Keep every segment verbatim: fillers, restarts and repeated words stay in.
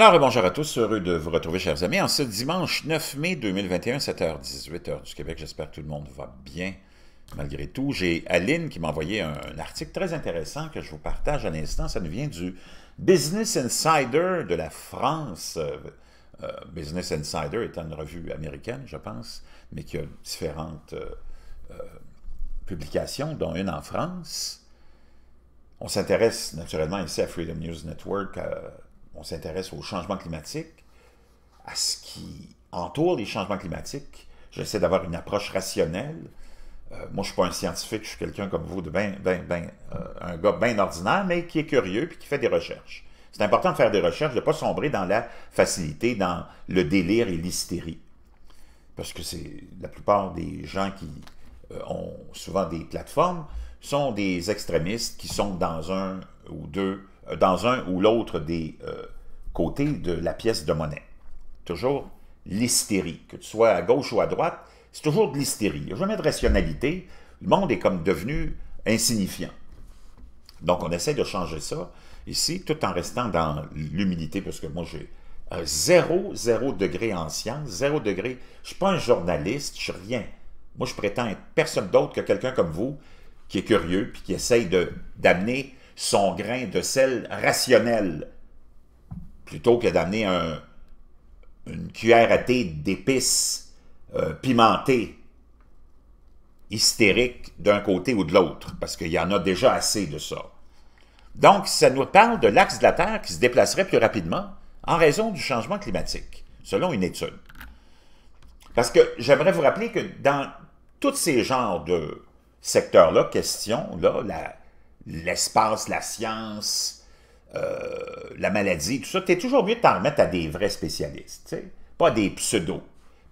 Alors, bonjour à tous, heureux de vous retrouver, chers amis, en ce dimanche neuf mai deux mille vingt et un, sept heures dix-huit du Québec. J'espère que tout le monde va bien, malgré tout. J'ai Aline qui m'a envoyé un article très intéressant que je vous partage à l'instant. Ça nous vient du Business Insider de la France. Euh, Business Insider étant une revue américaine, je pense, mais qui a différentes euh, euh, publications, dont une en France. On s'intéresse naturellement ici à Freedom News Network, euh, on s'intéresse aux changements climatiques, à ce qui entoure les changements climatiques. J'essaie d'avoir une approche rationnelle. Euh, moi, je ne suis pas un scientifique, je suis quelqu'un comme vous, de ben, ben, ben, euh, un gars bien ordinaire, mais qui est curieux et qui fait des recherches. C'est important de faire des recherches, de ne pas sombrer dans la facilité, dans le délire et l'hystérie. Parce que c'est la plupart des gens qui euh, ont souvent des plateformes sont des extrémistes qui sont dans un ou deux, dans un ou l'autre des euh, côtés de la pièce de monnaie. Toujours l'hystérie, que tu sois à gauche ou à droite, c'est toujours de l'hystérie. Il n'y a jamais de rationalité. Le monde est comme devenu insignifiant. Donc, on essaie de changer ça ici, tout en restant dans l'humilité, parce que moi, j'ai zéro, zéro degré en science, zéro degré. Je ne suis pas un journaliste, je suis rien. Moi, je prétends être personne d'autre que quelqu'un comme vous, qui est curieux, puis qui essaye d'amener son grain de sel rationnel, plutôt que d'amener un, une cuillère à thé d'épices euh, pimentées, hystériques, d'un côté ou de l'autre, parce qu'il y en a déjà assez de ça. Donc, ça nous parle de l'axe de la Terre qui se déplacerait plus rapidement en raison du changement climatique, selon une étude. Parce que j'aimerais vous rappeler que dans tous ces genres de secteurs-là, questions-là, l'espace, la, la science, euh, la maladie, tout ça, tu es toujours mieux de t'en remettre à des vrais spécialistes, tu sais, pas à des pseudos,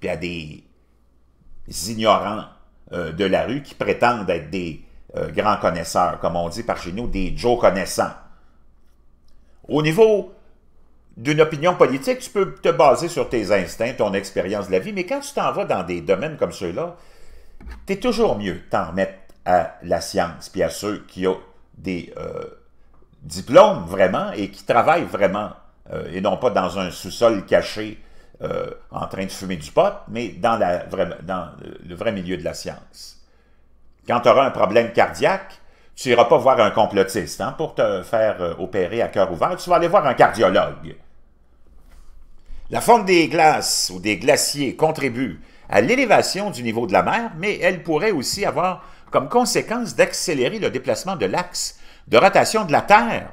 puis à des ignorants euh, de la rue qui prétendent être des euh, grands connaisseurs, comme on dit par chez nous, des Joe connaissants. Au niveau d'une opinion politique, tu peux te baser sur tes instincts, ton expérience de la vie, mais quand tu t'en vas dans des domaines comme ceux-là, t'es toujours mieux de t'en remettre à la science, puis à ceux qui ont des euh, diplômes vraiment et qui travaillent vraiment, euh, et non pas dans un sous-sol caché euh, en train de fumer du pot, mais dans, la vraie, dans le vrai milieu de la science. Quand tu auras un problème cardiaque, tu n'iras pas voir un complotiste hein, pour te faire opérer à cœur ouvert, tu vas aller voir un cardiologue. La fonte des glaces ou des glaciers contribue à l'élévation du niveau de la mer, mais elle pourrait aussi avoir comme conséquence d'accélérer le déplacement de l'axe de rotation de la Terre.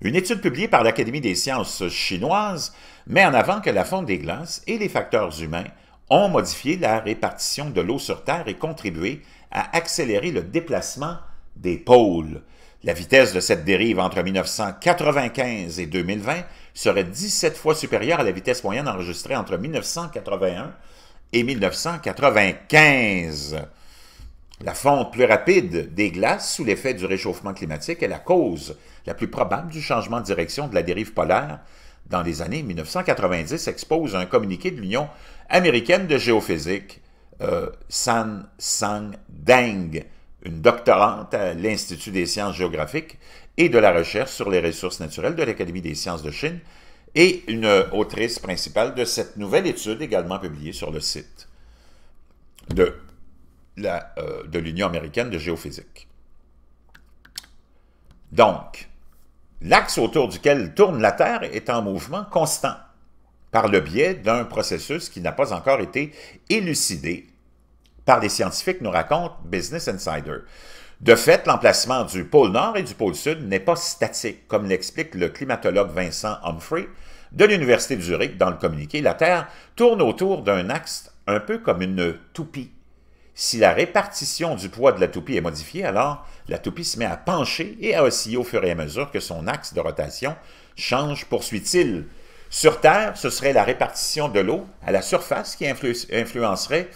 Une étude publiée par l'Académie des sciences chinoises met en avant que la fonte des glaces et les facteurs humains ont modifié la répartition de l'eau sur Terre et contribué à accélérer le déplacement des pôles. La vitesse de cette dérive entre mille neuf cent quatre-vingt-quinze et deux mille vingt serait dix-sept fois supérieure à la vitesse moyenne enregistrée entre mille neuf cent quatre-vingt-un et mille neuf cent quatre-vingt-quinze. La fonte plus rapide des glaces sous l'effet du réchauffement climatique est la cause la plus probable du changement de direction de la dérive polaire dans les années mille neuf cent quatre-vingt-dix, expose un communiqué de l'Union américaine de géophysique, euh, Shanshan Deng, une doctorante à l'Institut des sciences géographiques et de la recherche sur les ressources naturelles de l'Académie des sciences de Chine, et une autrice principale de cette nouvelle étude également publiée sur le site de l'Union euh, américaine de géophysique. Donc, l'axe autour duquel tourne la Terre est en mouvement constant par le biais d'un processus qui n'a pas encore été élucidé par les scientifiques, nous raconte Business Insider. De fait, l'emplacement du pôle Nord et du pôle Sud n'est pas statique, comme l'explique le climatologue Vincent Humphrey de l'Université de Zurich dans le communiqué. La Terre tourne autour d'un axe un peu comme une toupie. Si la répartition du poids de la toupie est modifiée, alors la toupie se met à pencher et à osciller au fur et à mesure que son axe de rotation change, poursuit-il. Sur Terre, ce serait la répartition de l'eau à la surface qui influ influencerait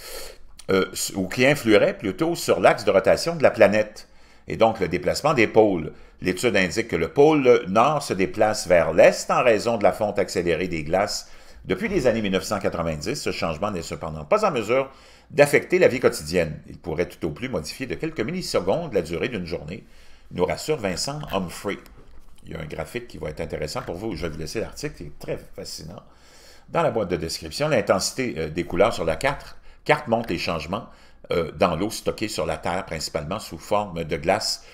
Euh, ou qui influerait plutôt sur l'axe de rotation de la planète, et donc le déplacement des pôles. L'étude indique que le pôle Nord se déplace vers l'Est en raison de la fonte accélérée des glaces. Depuis les années mille neuf cent quatre-vingt-dix, ce changement n'est cependant pas en mesure d'affecter la vie quotidienne. Il pourrait tout au plus modifier de quelques millisecondes la durée d'une journée, nous rassure Vincent Humphrey. Il y a un graphique qui va être intéressant pour vous. Je vais vous laisser l'article, c'est très fascinant. Dans la boîte de description, l'intensité des couleurs sur la carte, carte montre les changements euh, dans l'eau stockée sur la Terre, principalement sous forme de glace,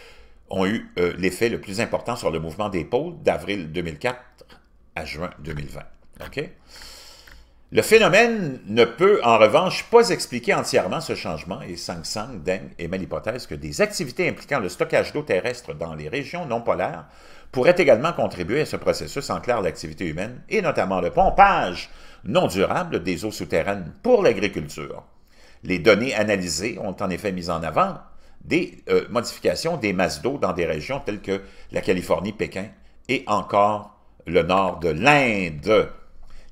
ont eu euh, l'effet le plus important sur le mouvement des pôles d'avril deux mille quatre à juin deux mille vingt. Okay? Le phénomène ne peut, en revanche, pas expliquer entièrement ce changement et Shanshan Deng émet l'hypothèse que des activités impliquant le stockage d'eau terrestre dans les régions non polaires pourraient également contribuer à ce processus, en clair l'activité humaine et notamment le pompage non durable des eaux souterraines pour l'agriculture. Les données analysées ont en effet mis en avant des euh, modifications des masses d'eau dans des régions telles que la Californie, Pékin et encore le nord de l'Inde.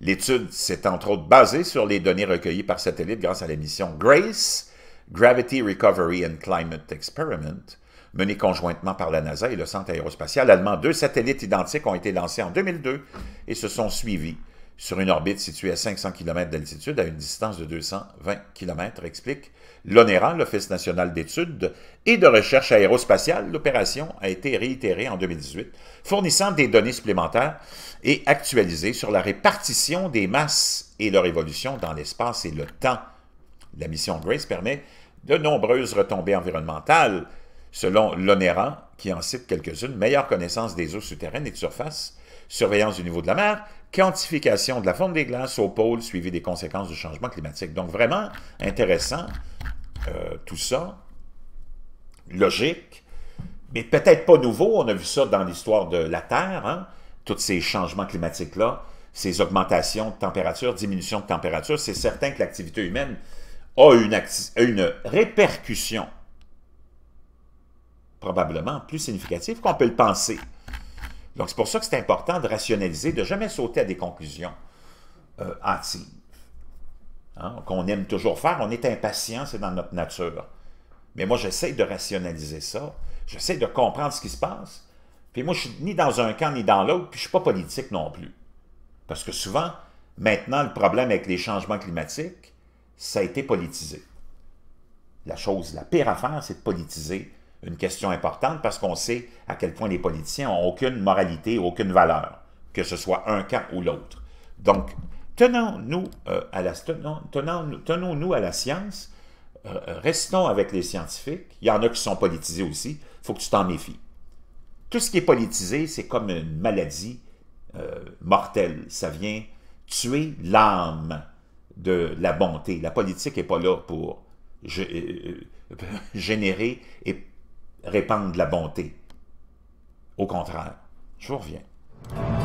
L'étude s'est entre autres basée sur les données recueillies par satellite grâce à la mission GRACE, Gravity Recovery and Climate Experiment, menée conjointement par la NASA et le Centre aérospatial allemand. Deux satellites identiques ont été lancés en deux mille deux et se sont suivis sur une orbite située à cinq cents kilomètres d'altitude à une distance de deux cent vingt kilomètres, explique l'ONERA, l'Office national d'études et de recherche aérospatiale. L'opération a été réitérée en deux mille dix-huit, fournissant des données supplémentaires et actualisées sur la répartition des masses et leur évolution dans l'espace et le temps. La mission GRACE permet de nombreuses retombées environnementales, selon l'ONERA, qui en cite quelques-unes: meilleure connaissance des eaux souterraines et de surface, surveillance du niveau de la mer, quantification de la fonte des glaces au pôle, suivi des conséquences du changement climatique. Donc vraiment intéressant, euh, tout ça, logique, mais peut-être pas nouveau. On a vu ça dans l'histoire de la Terre, hein? Tous ces changements climatiques-là, ces augmentations de température, diminution de température. C'est certain que l'activité humaine a une, une répercussion probablement plus significative qu'on peut le penser. Donc, c'est pour ça que c'est important de rationaliser, de jamais sauter à des conclusions euh, hâtives, hein, qu'on aime toujours faire. On est impatient, c'est dans notre nature. Mais moi, j'essaie de rationaliser ça. J'essaie de comprendre ce qui se passe. Puis moi, je suis ni dans un camp, ni dans l'autre, puis je ne suis pas politique non plus. Parce que souvent, maintenant, le problème avec les changements climatiques, ça a été politisé. La chose, la pire affaire, c'est de politiser une question importante, parce qu'on sait à quel point les politiciens n'ont aucune moralité, aucune valeur, que ce soit un camp ou l'autre. Donc, tenons-nous euh, à, tenons, tenons, tenons à la science, euh, restons avec les scientifiques. Il y en a qui sont politisés aussi, il faut que tu t'en méfies. Tout ce qui est politisé, c'est comme une maladie euh, mortelle. Ça vient tuer l'âme de la bonté. La politique n'est pas là pour générer et répandre de la bonté. Au contraire, je vous reviens.